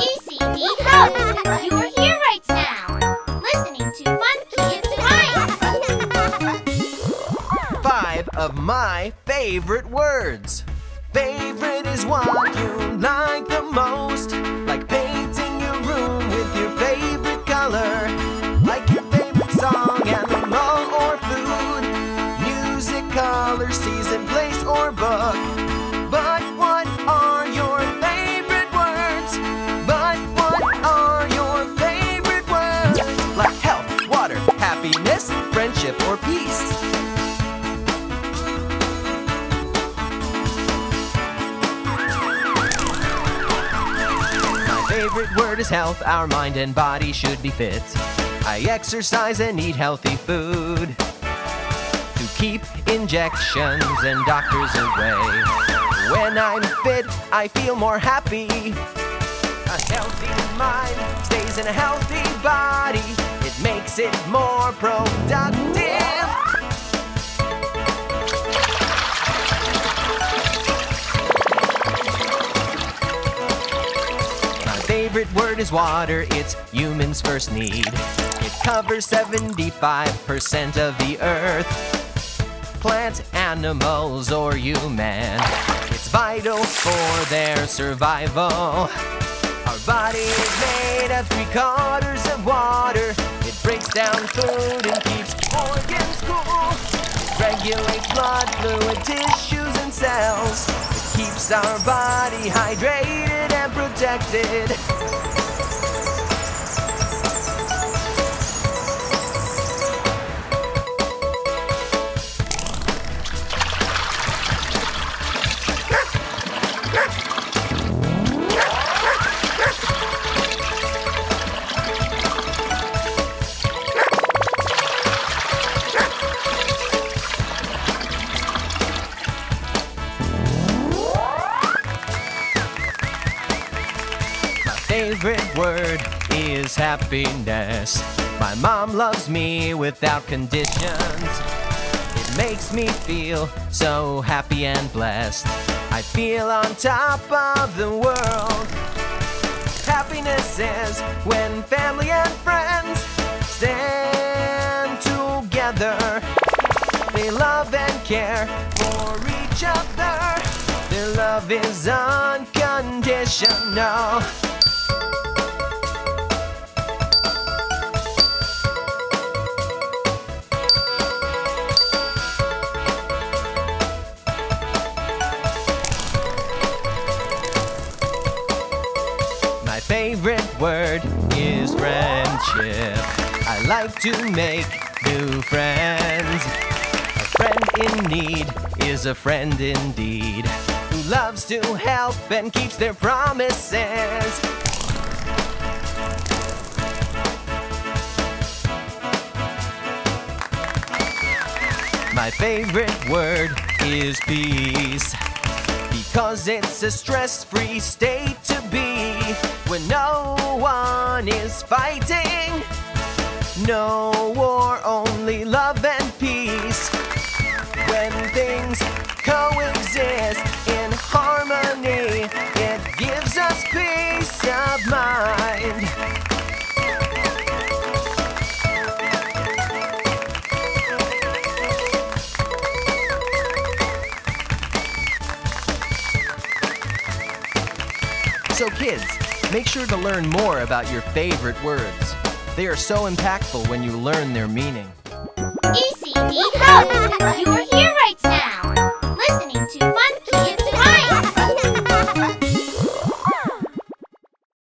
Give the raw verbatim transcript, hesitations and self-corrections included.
E C D Hub. You are here right now, listening to Funky Kids Time. Five of my favorite words. Favorite is what you like the most, like painting your room with your favorite color, like your favorite song, animal or food, music, color, season, place, or book. But what are your favorite words? But what are your favorite words? Like health, water, happiness, friendship, or peace. My favorite word is health. Our mind and body should be fit. I exercise and eat healthy food to keep injections and doctors away. When I'm fit, I feel more happy. A healthy mind stays in a healthy body. It makes it more productive. My favorite word is water, it's humans' first need. It covers seventy-five percent of the earth, plant, animals, or human. It's vital for their survival. Our body is made of three quarters of water. It breaks down food and keeps organs cool. It regulates blood, fluid, tissues, and cells. It keeps our body hydrated and protected. My favorite word is happiness. My mom loves me without conditions. It makes me feel so happy and blessed. I feel on top of the world. Happiness is when family and friends stand together. They love and care for each other. Their love is unconditional. My favorite word is friendship. I like to make new friends. A friend in need is a friend indeed, who loves to help and keeps their promises. My favorite word is peace, because it's a stress-free state to be. When no one is fighting, no war, only love and peace. When things coexist in harmony, it gives us peace of mind. So kids, make sure to learn more about your favorite words. They are so impactful when you learn their meaning. E C D Hub.